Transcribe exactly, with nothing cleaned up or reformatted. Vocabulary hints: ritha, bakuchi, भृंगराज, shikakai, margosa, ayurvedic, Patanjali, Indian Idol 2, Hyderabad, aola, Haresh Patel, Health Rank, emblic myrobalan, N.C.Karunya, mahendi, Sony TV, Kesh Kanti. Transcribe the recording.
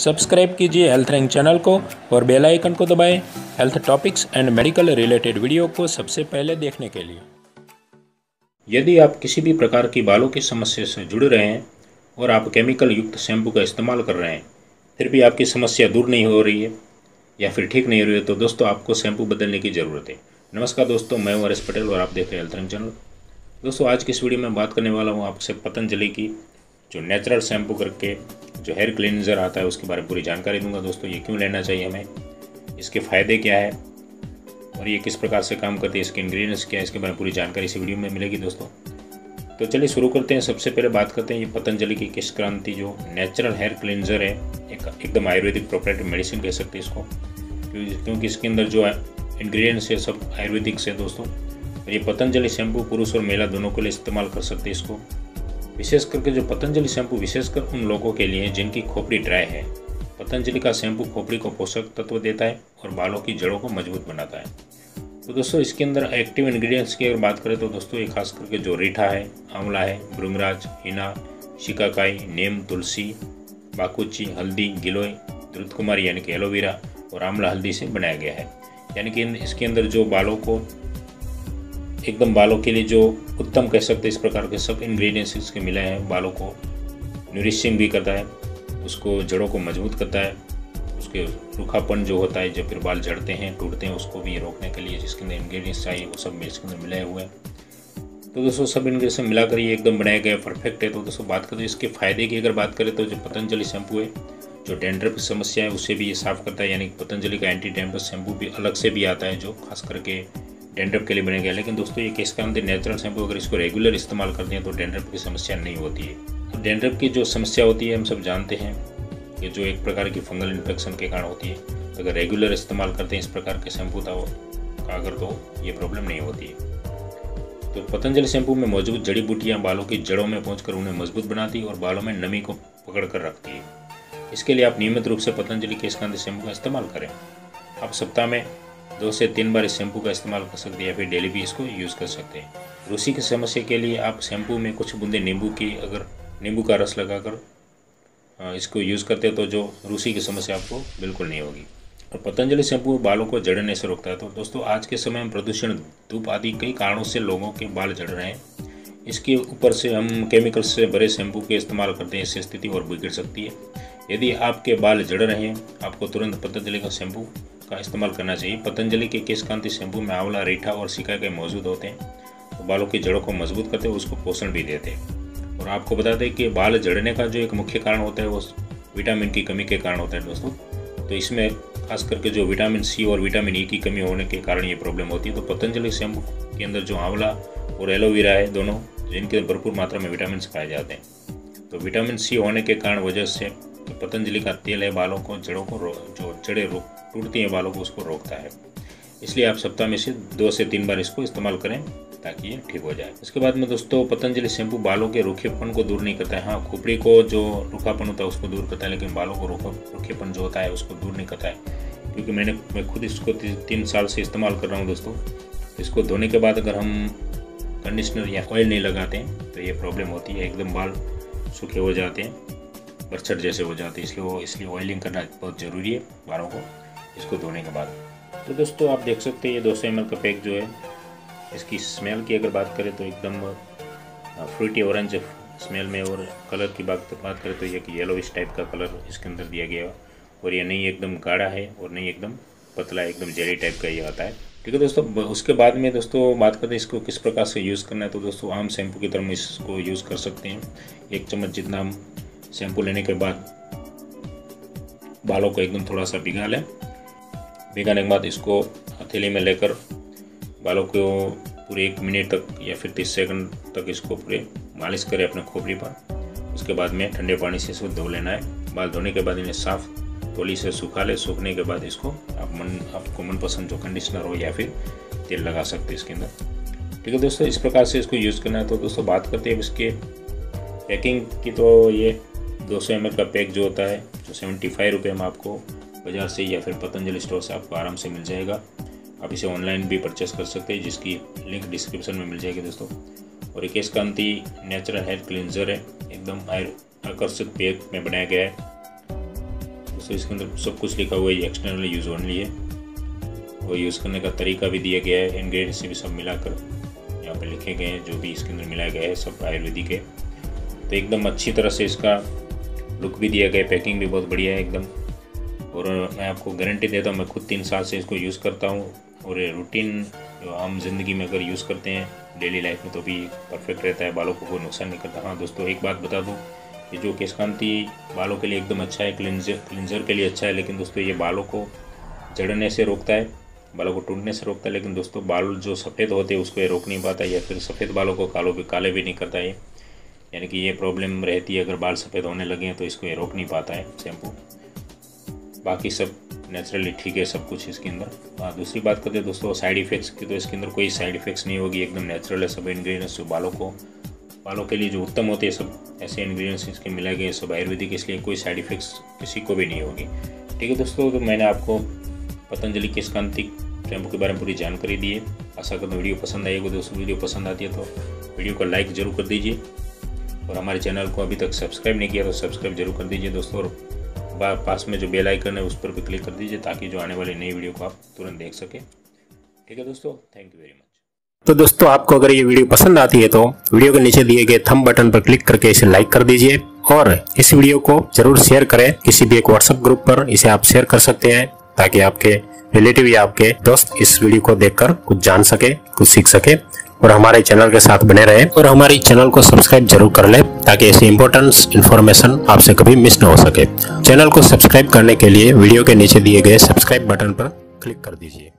Subscribe कीजिए health rank channel को और बेल आइकन को दबाएं health topics and medical related video को सबसे पहले देखने के लिए। यदि आप किसी भी प्रकार की बालों की समस्या से जुड़ रहे हैं और आप केमिकल युक्त शैम्पू का इस्तेमाल कर रहे हैं फिर भी आपकी समस्या दूर नहीं हो रही है या फिर ठीक नहीं हो रही है तो दोस्तों आपको शैम्पू बदलने की ज़रूरत है। नमस्कार दोस्तों, मैं हूं हरेश पटेल और आप देख रहे हैं हेल्थ रैंक चैनल। दोस्तों आज की इस वीडियो में बात करने वाला हूं आपसे पतंजलि की जो नेचुरल शैम्पू करके जो हेयर क्लींजर आता है उसके बारे में पूरी जानकारी दूंगा। दोस्तों ये क्यों लेना चाहिए हमें, इसके फ़ायदे क्या है और ये किस प्रकार से काम करती है, इसके इंग्रेडिएंट्स क्या है, इसके बारे में पूरी जानकारी इस वीडियो में मिलेगी दोस्तों। तो चलिए शुरू करते हैं। सबसे पहले बात करते हैं ये पतंजलि की केश क्रांति जो नेचुरल हेयर क्लींजर है, एक एकदम आयुर्वेदिक प्रॉपर्टी मेडिसिन कह सकते हैं इसको, क्योंकि इसके अंदर जो इंग्रेडिएंट्स है सब आयुर्वेदिक से दोस्तों। ये पतंजलि शैम्पू पुरुष और महिला दोनों के लिए इस्तेमाल कर सकते हैं इसको। विशेष करके जो पतंजलि शैम्पू विशेषकर उन लोगों के लिए जिनकी खोपड़ी ड्राई है। पतंजलि का शैम्पू खोपड़ी को पोषक तत्व देता है और बालों की जड़ों को मजबूत बनाता है। तो दोस्तों इसके अंदर एक्टिव इंग्रेडिएंट्स की अगर बात करें तो दोस्तों ये खास करके जो रीठा है, आंवला है, भृंगराज, हिना, शिकाकाई, नीम, तुलसी, बाकुची, हल्दी, गिलोय, द्रुत कुमारी यानी कि एलोवेरा और आंवला हल्दी से बनाया गया है। यानी कि इसके अंदर जो बालों को एकदम बालों के लिए जो उत्तम कह सकते हैं इस प्रकार के सब इंग्रेडिएंट्स इसके मिले हैं। बालों को न्यूरिशिंग भी करता है, उसको जड़ों को मजबूत करता है, उसके रूखापन जो होता है जब फिर बाल झड़ते हैं टूटते हैं उसको भी रोकने के लिए जिसके अंदर इंग्रेडिएंट्स चाहिए वो सब इसके अंदर मिले हुए हैं। तो दोस्तों सब इंग्रेडिएंट्स मिलाकर ये एकदम बनाया गया परफेक्ट है। तो दोस्तों बात करें इसके फ़ायदे की अगर बात करें तो जो पतंजलि शैम्पू है जो डैंड्रफ की समस्या है उसे भी ये साफ़ करता है। यानी पतंजलि का एंटी डैंड्रफ शैम्पू भी अलग से भी आता है जो खास करके डैंड्रफ के लिए बने गया। लेकिन दोस्तों ये केश कांति नेचुरल शैम्पू अगर इसको रेगुलर इस्तेमाल करते हैं तो डैंड्रफ की समस्या नहीं होती है। तो डैंड्रफ की जो समस्या होती है हम सब जानते हैं कि जो एक प्रकार की फंगल इन्फेक्शन के कारण होती है। तो अगर रेगुलर इस्तेमाल करते हैं इस प्रकार के शैम्पू था का अगर तो ये प्रॉब्लम नहीं होती है। तो पतंजलि शैम्पू में मौजूद जड़ी बूटियाँ बालों की जड़ों में पहुँच उन्हें मजबूत बनाती और बालों में नमी को पकड़ कर रखती है। इसके लिए आप नियमित रूप से पतंजलि केश कांति शैम्पू का इस्तेमाल करें। आप सप्ताह में दो से तीन बार इस शैम्पू का इस्तेमाल कर सकते हैं या फिर डेली भी इसको यूज़ कर सकते हैं। रूसी की समस्या के लिए आप शैम्पू में कुछ बूंदे नींबू की अगर नींबू का रस लगाकर इसको यूज़ करते हैं तो जो रूसी की समस्या आपको बिल्कुल नहीं होगी। और पतंजलि शैम्पू बालों को जड़ने से रोकता है। तो दोस्तों आज के समय में प्रदूषण, धूप आदि कई कारणों से लोगों के बाल जड़ रहे हैं। इसके ऊपर से हम केमिकल से भरे शैम्पू के इस्तेमाल करते हैं, इससे स्थिति और बिगड़ सकती है। यदि आपके बाल जड़ रहे हैं आपको तुरंत पतंजलि का शैम्पू का इस्तेमाल करना चाहिए। पतंजलि के केश कांति शैम्पू में आंवला, रीठा और शिकाकाई मौजूद होते हैं तो बालों की जड़ों को मजबूत करते हैं, उसको पोषण भी देते हैं। और आपको बता दें कि बाल जड़ने का जो एक मुख्य कारण होता है वो विटामिन की कमी के कारण होता है दोस्तों। तो इसमें खास करके जो विटामिन सी और विटामिन ई की कमी होने के कारण ये प्रॉब्लम होती है। तो पतंजलि शैम्पू के अंदर जो आंवला और एलोवेरा है दोनों जिनके भरपूर मात्रा में विटामिन पाए जाते हैं। तो विटामिन सी होने के कारण वजह से पतंजलि का तेल है बालों को जड़ों को जो जड़ें रोक टूटती हैं बालों को उसको रोकता है। इसलिए आप सप्ताह में से दो से तीन बार इसको इस्तेमाल करें ताकि ये ठीक हो जाए। इसके बाद में दोस्तों पतंजलि शैम्पू बालों के रूखेपन को दूर नहीं करता है। हाँ खोपड़ी को जो रूखापन होता है उसको दूर करता है लेकिन बालों को रूखेपन जो होता है उसको दूर नहीं करता है। क्योंकि मैंने मैं खुद इसको तीन साल से इस्तेमाल कर रहा हूँ दोस्तों। इसको धोने के बाद अगर हम कंडीशनर या ऑयल नहीं लगाते हैं तो ये प्रॉब्लम होती है, एकदम बाल सूखे हो जाते हैं, बरछट जैसे हो जाते हैं। इसलिए वो इसलिए ऑयलिंग करना बहुत ज़रूरी है बालों को इसको धोने के बाद। तो दोस्तों आप देख सकते हैं ये दो सौ एम एल का पैक जो है, इसकी स्मेल की अगर बात करें तो एकदम फ्रूटी ऑरेंज स्मेल में, और कलर की बात बात करें तो ये कि येलोइश टाइप का कलर इसके अंदर दिया गया है। और ये नहीं एकदम गाढ़ा है और नहीं एकदम पतला, एकदम जेली टाइप का ये आता है। ठीक है दोस्तों, उसके बाद में दोस्तों बात करते हैं इसको किस प्रकार से यूज़ करना है। तो दोस्तों आम शैम्पू की तरह हम इसको यूज़ कर सकते हैं। एक चम्मच जितना हम शैम्पू लेने के बाद बालों को एकदम थोड़ा सा भिगा लें। भिगाने के बाद इसको हथेली में लेकर बालों को पूरे एक मिनट तक या फिर तीस सेकंड तक इसको पूरे मालिश करें अपने खोपड़ी पर। उसके बाद में ठंडे पानी से इसको धो लेना है। बाल धोने के बाद इन्हें साफ तौली से सूखा लें। सूखने के बाद इसको आप मन आपको मनपसंद जो कंडीशनर हो या फिर तेल लगा सकते हैं इसके अंदर। ठीक है दोस्तों, इस प्रकार से इसको यूज़ करना है। तो दोस्तों बात करते हैं इसके पैकिंग की। तो ये दो सौ एम एल का पैक जो होता है जो सेवेंटी फाइव रुपये में आपको बाज़ार से या फिर पतंजलि स्टोर से आपको आराम से मिल जाएगा। आप इसे ऑनलाइन भी परचेस कर सकते हैं जिसकी लिंक डिस्क्रिप्शन में मिल जाएगी दोस्तों। और Kesh Kanti natural hair cleanser है, एकदम आकर्षक पैक में बनाया गया है। सो इसके अंदर सब कुछ लिखा हुआ है, ये एक्सटर्नल यूज़ ओनली है और यूज़ करने का तरीका भी दिया गया है। इन्ग्रीडियंट्स भी सब मिलाकर यहाँ पर लिखे गए हैं, जो भी इसके अंदर मिलाया गया है सब आयुर्वेदिक है। तो एकदम अच्छी तरह से इसका लुक भी दिया गया है, पैकिंग भी बहुत बढ़िया है एकदम। और मैं आपको गारंटी देता हूँ, मैं खुद तीन साल से इसको यूज़ करता हूँ और ये रूटीन जो आम जिंदगी में अगर यूज़ करते हैं डेली लाइफ में तो भी परफेक्ट रहता है, बालों को कोई नुकसान नहीं करता। हाँ दोस्तों, एक बात बता दूँ, ये जो केश कांति बालों के लिए एकदम अच्छा है, क्लिनजर क्लिनजर के लिए अच्छा है, लेकिन दोस्तों ये बालों को जड़ने से रोकता है, बालों को टूटने से रोकता है, लेकिन दोस्तों बाल जो सफ़ेद होते हैं उसको ये रोक नहीं पाता या फिर सफ़ेद बालों को कालों भी काले भी नहीं करता है। यानी कि ये प्रॉब्लम रहती है, अगर बाल सफ़ेद होने लगे हैं तो इसको ये रोक नहीं पाता है शैम्पू। बाकी सब नेचुरली ठीक है सब कुछ इसके अंदर। हाँ दूसरी बात करते हैं दोस्तों साइड इफ़ेक्ट्स की, तो इसके अंदर कोई साइड इफ़ेक्ट्स नहीं होगी, एकदम नेचुरल है सब इन्ग्रीडियंट्स जो बालों को बालों के लिए जो उत्तम होते हैं, सब ऐसे इन्ग्रीडियंट्स इसके मिलाए गए सब आयुर्वेदिक, इसलिए कोई साइड इफ़ेक्ट्स किसी को भी नहीं होगी। ठीक है दोस्तों, तो मैंने आपको पतंजलि केश कांति शैम्पू के बारे में पूरी जानकारी दी है। आशा करता हूँ वीडियो पसंद आएगी। दोस्तों वीडियो पसंद आती है तो वीडियो को लाइक ज़रूर कर दीजिए और हमारे चैनल को अभी तक सब्सक्राइब नहीं किया तो सब्सक्राइब जरूर कर दीजिए दोस्तों, और पास में जो बेल आइकन है उस पर भी क्लिक कर दीजिए ताकि जो आने वाली नई वीडियो को आप तुरंत देख सके। ठीक है दोस्तों, थैंक यू वेरी मच। तो दोस्तों आपको अगर ये वीडियो पसंद आती है तो वीडियो के नीचे दिए गए थंब बटन पर क्लिक करके इसे लाइक कर दीजिए और इस वीडियो को जरूर शेयर करें, किसी भी एक व्हाट्सएप ग्रुप पर इसे आप शेयर कर सकते हैं ताकि आपके रिलेटिव या आपके दोस्त इस वीडियो को देखकर कुछ जान सके, कुछ सीख सके और हमारे चैनल के साथ बने रहें और हमारे चैनल को सब्सक्राइब जरूर कर लें ताकि ऐसी इंपॉर्टेंट इन्फॉर्मेशन आपसे कभी मिस न हो सके। चैनल को सब्सक्राइब करने के लिए वीडियो के नीचे दिए गए सब्सक्राइब बटन पर क्लिक कर दीजिए।